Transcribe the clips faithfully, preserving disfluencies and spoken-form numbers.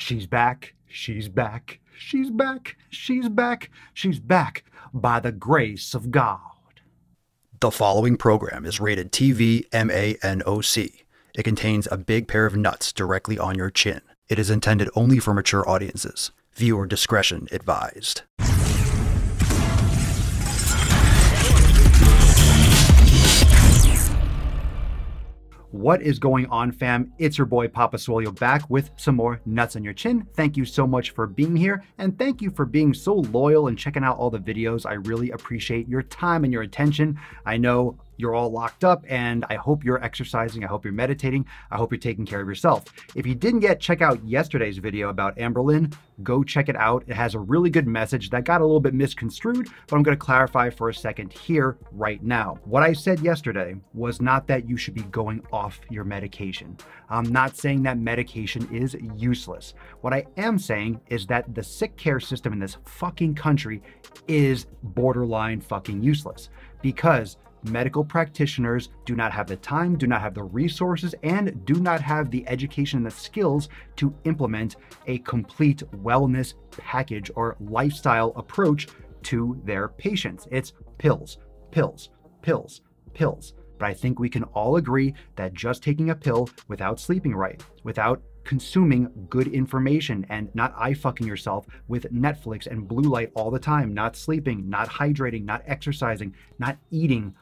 She's back, she's back, she's back, she's back, she's back by the grace of God. The following program is rated T V M A N O C. It contains a big pair of nuts directly on your chin. It is intended only for mature audiences. Viewer discretion advised. What is going on, fam? It's your boy Papa Swolio back with some more nuts on your chin. Thank you so much for being here, and thank you for being so loyal and checking out all the videos. I really appreciate your time and your attention. I know you're all locked up, and I hope you're exercising. I hope you're meditating. I hope you're taking care of yourself. If you didn't yet check out yesterday's video about Amberlynn, go check it out. It has a really good message that got a little bit misconstrued, but I'm gonna clarify for a second here right now. What I said yesterday was not that you should be going off your medication. I'm not saying that medication is useless. What I am saying is that the sick care system in this fucking country is borderline fucking useless, because medical practitioners do not have the time, do not have the resources, and do not have the education and the skills to implement a complete wellness package or lifestyle approach to their patients. It's pills, pills, pills, pills. But I think we can all agree that just taking a pill without sleeping right, without consuming good information, and not eye fucking yourself with Netflix and blue light all the time, not sleeping, not hydrating, not exercising, not eating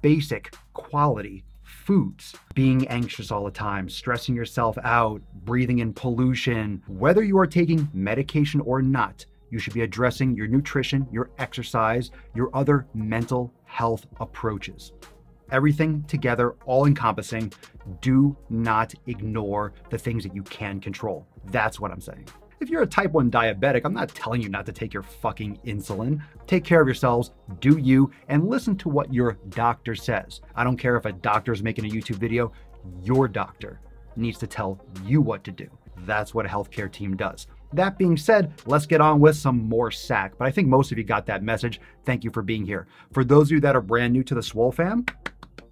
basic quality foods, being anxious all the time, stressing yourself out, breathing in pollution. Whether you are taking medication or not, you should be addressing your nutrition, your exercise, your other mental health approaches. Everything together, all encompassing. Do not ignore the things that you can control. That's what I'm saying. If you're a type one diabetic, I'm not telling you not to take your fucking insulin. Take care of yourselves, do you, and listen to what your doctor says. I don't care if a doctor is making a YouTube video, your doctor needs to tell you what to do. That's what a healthcare team does. That being said, let's get on with some more sack. But I think most of you got that message. Thank you for being here. For those of you that are brand new to the Swole Fam,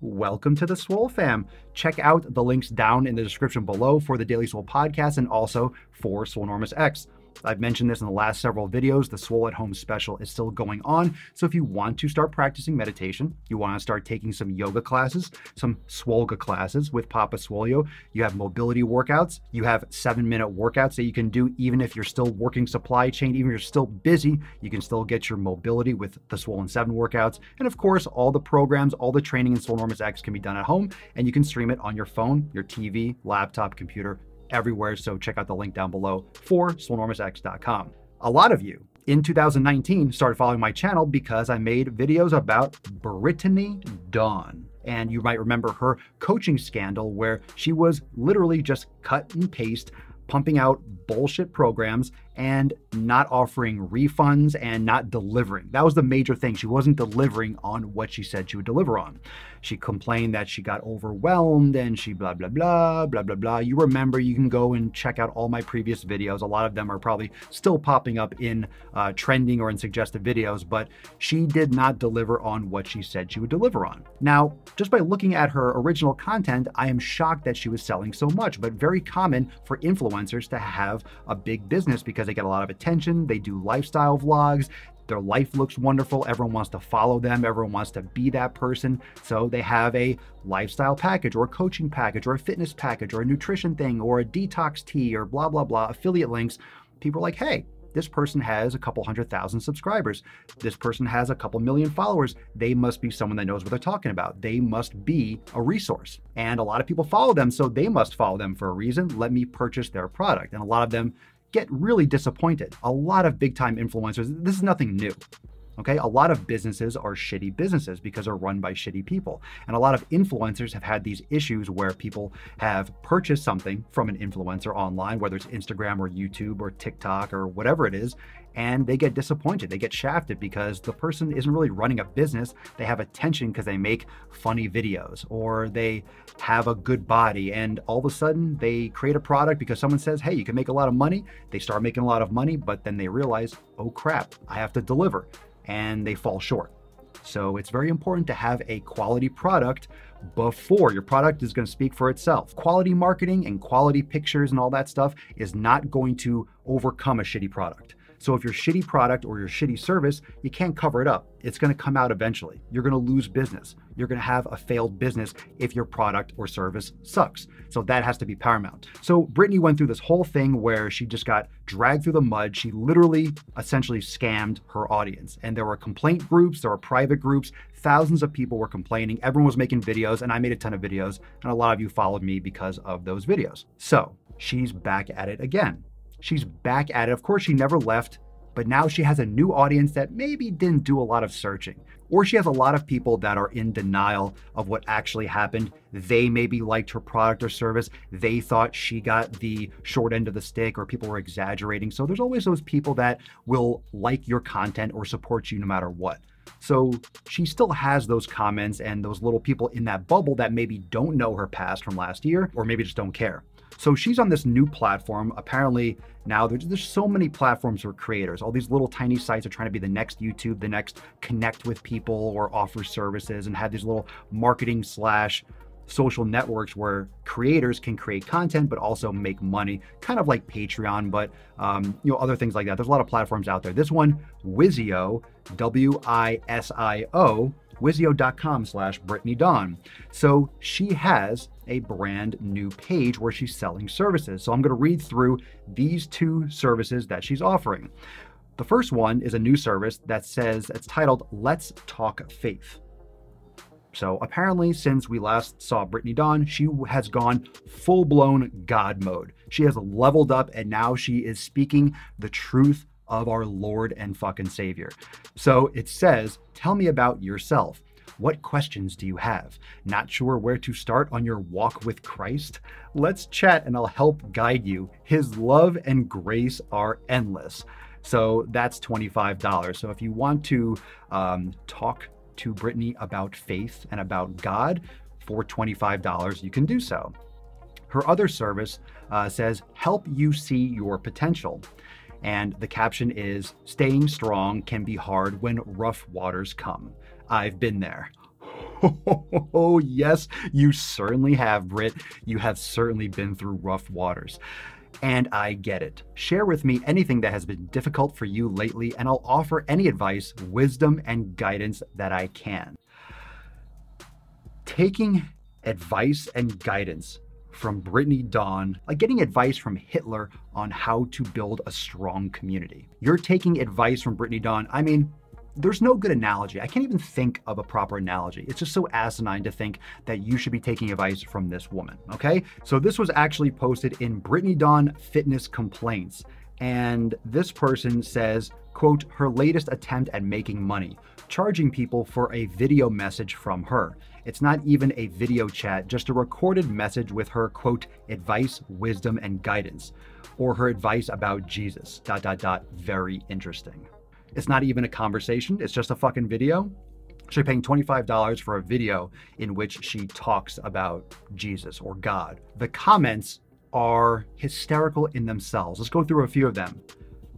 welcome to the Swole Fam. Check out the links down in the description below for the Daily Swole Podcast and also for Swolenormous X. I've mentioned this in the last several videos, the Swole at Home special is still going on. So if you want to start practicing meditation, you want to start taking some yoga classes, some Swolga classes with Papa Swolio, you have mobility workouts, you have seven minute workouts that you can do even if you're still working supply chain, even if you're still busy, you can still get your mobility with the Swole in seven workouts. And of course, all the programs, all the training in Swolenormous X can be done at home, and you can stream it on your phone, your T V, laptop, computer, everywhere. So check out the link down below for swolenormous x dot com. A lot of you in two thousand nineteen started following my channel because I made videos about Brittany Dawn. And you might remember her coaching scandal where she was literally just cut and paste, pumping out bullshit programs and not offering refunds and not delivering. That was the major thing. She wasn't delivering on what she said she would deliver on. She complained that she got overwhelmed and she blah, blah, blah, blah, blah, blah. You remember, you can go and check out all my previous videos. A lot of them are probably still popping up in uh, trending or in suggested videos, but she did not deliver on what she said she would deliver on. Now, just by looking at her original content, I am shocked that she was selling so much, but very common for influencers to have a big business because they get a lot of attention, they do lifestyle vlogs, their life looks wonderful, everyone wants to follow them, everyone wants to be that person, so they have a lifestyle package or a coaching package or a fitness package or a nutrition thing or a detox tea or blah, blah, blah, affiliate links. People are like, hey, this person has a couple hundred thousand subscribers. This person has a couple million followers. They must be someone that knows what they're talking about. They must be a resource. And a lot of people follow them, so they must follow them for a reason. Let me purchase their product. And a lot of them get really disappointed. A lot of big time influencers, this is nothing new. Okay, a lot of businesses are shitty businesses because they're run by shitty people. And a lot of influencers have had these issues where people have purchased something from an influencer online, whether it's Instagram or YouTube or TikTok or whatever it is, and they get disappointed. They get shafted because the person isn't really running a business. They have attention because they make funny videos or they have a good body, and all of a sudden they create a product because someone says, hey, you can make a lot of money. They start making a lot of money, but then they realize, oh crap, I have to deliver. And they fall short. So it's very important to have a quality product before your product is going to speak for itself. Quality marketing and quality pictures and all that stuff is not going to overcome a shitty product. So if your shitty product or your shitty service, you can't cover it up. It's going to come out eventually. You're going to lose business. You're going to have a failed business if your product or service sucks. So that has to be paramount. So Brittany went through this whole thing where she just got dragged through the mud. She literally essentially scammed her audience. And there were complaint groups, there were private groups. Thousands of people were complaining. Everyone was making videos, and I made a ton of videos. And a lot of you followed me because of those videos. So she's back at it again. She's back at it. Of course, she never left, but now she has a new audience that maybe didn't do a lot of searching, or she has a lot of people that are in denial of what actually happened. They maybe liked her product or service. They thought she got the short end of the stick, or people were exaggerating. So there's always those people that will like your content or support you no matter what. So she still has those comments and those little people in that bubble that maybe don't know her past from last year, or maybe just don't care. So she's on this new platform. Apparently now there's, there's so many platforms for creators. All these little tiny sites are trying to be the next YouTube, the next connect with people or offer services, and have these little marketing slash social networks where creators can create content, but also make money, kind of like Patreon, but um, you know, other things like that. There's a lot of platforms out there. This one, Wizio, W I S I O, Wizio.com slash Brittany Dawn. So she has a brand new page where she's selling services. So I'm going to read through these two services that she's offering. The first one is a new service that says, it's titled Let's Talk Faith. So apparently since we last saw Brittany Dawn, she has gone full-blown God mode. She has leveled up, and now she is speaking the truth of our Lord and fucking Savior. So it says, tell me about yourself. What questions do you have? Not sure where to start on your walk with Christ? Let's chat and I'll help guide you. His love and grace are endless. So that's twenty-five dollars. So if you want to um, talk to Brittany about faith and about God for twenty-five dollars, you can do so. Her other service uh, says, help you see your potential. And the caption is, staying strong can be hard when rough waters come. I've been there. Oh, yes, you certainly have, Britt. You have certainly been through rough waters. And I get it. Share with me anything that has been difficult for you lately, and I'll offer any advice, wisdom, and guidance that I can. Taking advice and guidance from Brittany Dawn, like getting advice from Hitler on how to build a strong community. You're taking advice from Brittany Dawn. I mean, there's no good analogy. I can't even think of a proper analogy. It's just so asinine to think that you should be taking advice from this woman, okay? So this was actually posted in Brittany Dawn Fitness Complaints. And this person says, quote, her latest attempt at making money, charging people for a video message from her. It's not even a video chat, just a recorded message with her, quote, advice, wisdom, and guidance, or her advice about Jesus, dot, dot, dot, very interesting. It's not even a conversation. It's just a fucking video. She's paying twenty-five dollars for a video in which she talks about Jesus or God. The comments are hysterical in themselves. Let's go through a few of them.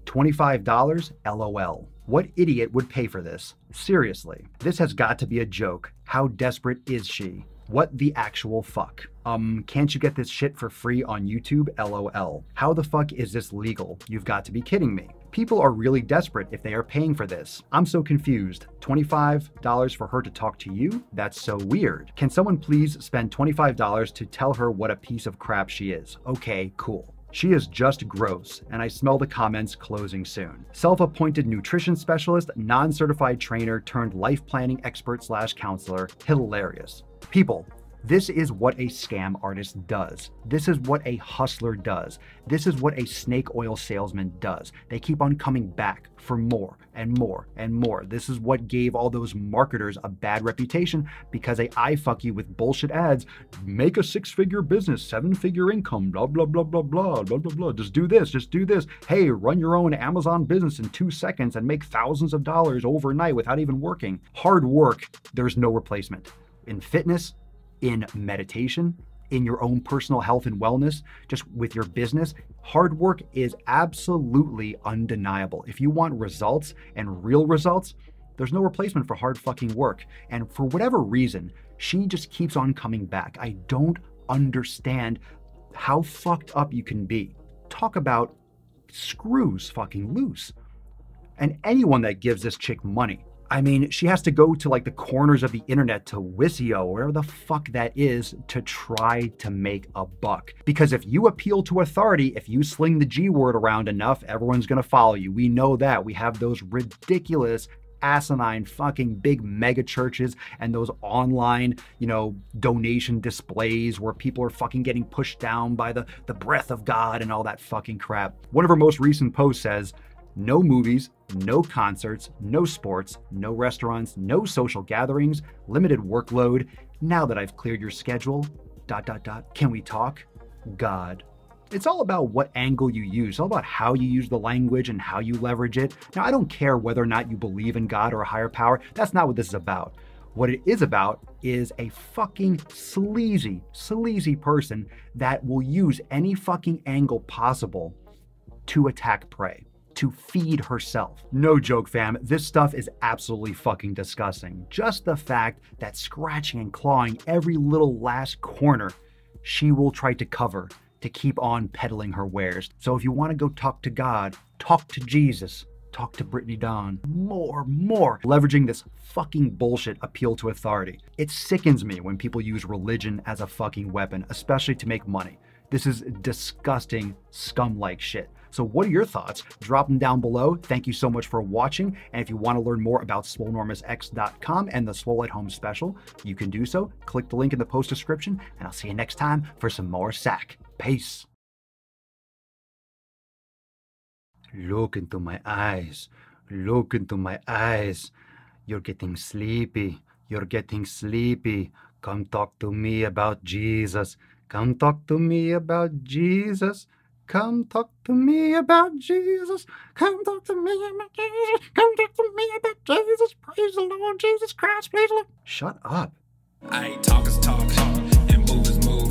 twenty-five dollars, L O L. What idiot would pay for this? Seriously. This has got to be a joke. How desperate is she? What the actual fuck? Um, can't you get this shit for free on YouTube? L O L. How the fuck is this legal? You've got to be kidding me. People are really desperate if they are paying for this. I'm so confused. twenty-five dollars for her to talk to you? That's so weird. Can someone please spend twenty-five dollars to tell her what a piece of crap she is? Okay, cool. She is just gross, and I smell the comments closing soon. Self-appointed nutrition specialist, non-certified trainer turned life planning expert slash counselor. Hilarious. People, this is what a scam artist does. This is what a hustler does. This is what a snake oil salesman does. They keep on coming back for more and more and more. This is what gave all those marketers a bad reputation, because they eye fuck you with bullshit ads. Make a six-figure business, seven-figure income, blah, blah, blah, blah, blah, blah, blah, blah. Just do this, just do this. Hey, run your own Amazon business in two seconds and make thousands of dollars overnight without even working. Hard work, there's no replacement. In fitness, in meditation, in your own personal health and wellness, just with your business, hard work is absolutely undeniable. If you want results and real results, There's no replacement for hard fucking work. And for whatever reason, she just keeps on coming back. I don't understand how fucked up you can be. Talk about screws fucking loose. And anyone that gives this chick money, I mean, she has to go to like the corners of the internet, to Wizio, wherever the fuck that is, to try to make a buck. Because if you appeal to authority, if you sling the G word around enough, everyone's gonna follow you. We know that. We have those ridiculous, asinine fucking big mega churches and those online, you know, donation displays where people are fucking getting pushed down by the, the breath of God and all that fucking crap. One of her most recent posts says, no movies, no concerts, no sports, no restaurants, no social gatherings, limited workload. Now that I've cleared your schedule, dot, dot, dot, can we talk? God. It's all about what angle you use, it's all about how you use the language and how you leverage it. Now, I don't care whether or not you believe in God or a higher power. That's not what this is about. What it is about is a fucking sleazy, sleazy person that will use any fucking angle possible to attack prey, to feed herself. No joke, fam, this stuff is absolutely fucking disgusting. Just the fact that scratching and clawing every little last corner she will try to cover to keep on peddling her wares. So if you want to go talk to God, talk to Jesus, talk to Brittany Dawn. More, more. Leveraging this fucking bullshit appeal to authority. It sickens me when people use religion as a fucking weapon, especially to make money. This is disgusting, scum-like shit. So what are your thoughts? Drop them down below. Thank you so much for watching. And if you want to learn more about Swolenormous X dot com and the Swole at Home special, you can do so. Click the link in the post description, and I'll see you next time for some more sack. Peace. Look into my eyes. Look into my eyes. You're getting sleepy. You're getting sleepy. Come talk to me about Jesus. Come talk to me about Jesus. Come talk to me about Jesus. Come talk to me about Jesus. Come talk to me about Jesus. Praise the Lord Jesus Christ. Praise the Lord. Shut up. I ain't talk as talk and move as move.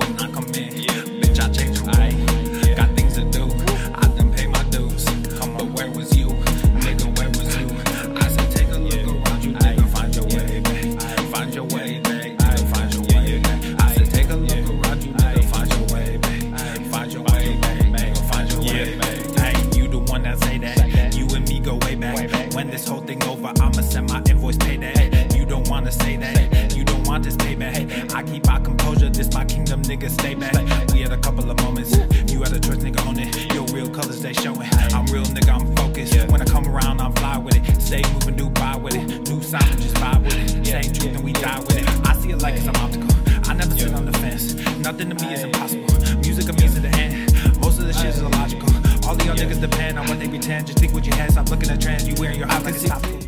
When I come in, yeah, bitch, I change who I am. Got things to do. I done pay my dues. Come on, where was you? Nigga, where was you? I said, take a look around you. Nigga, find your way back. Find your way back. Find your way back. I said, take a look around you. Nigga, find your way back. Find your way. When this whole thing over, I'ma send my invoice, pay that. You don't wanna say that, you don't want this payback. I keep my composure, this my kingdom, nigga, stay back. We had a couple of moments, you had a choice, nigga, own it. Your real colors, they showing. I'm real, nigga, I'm focused. When I come around, I'm fly with it. Stay moving, do buy with it. New signs, we just vibe with it. Same truth and we die with it. I see it like it's an obstacle, I never sit on the fence. Nothing to me is impossible, music of me is at the end. Most of this shit is illogical. All the young niggas depend on what they pretend. Just think with your hands, stop looking at trends. You wearing your eyes like it's topical.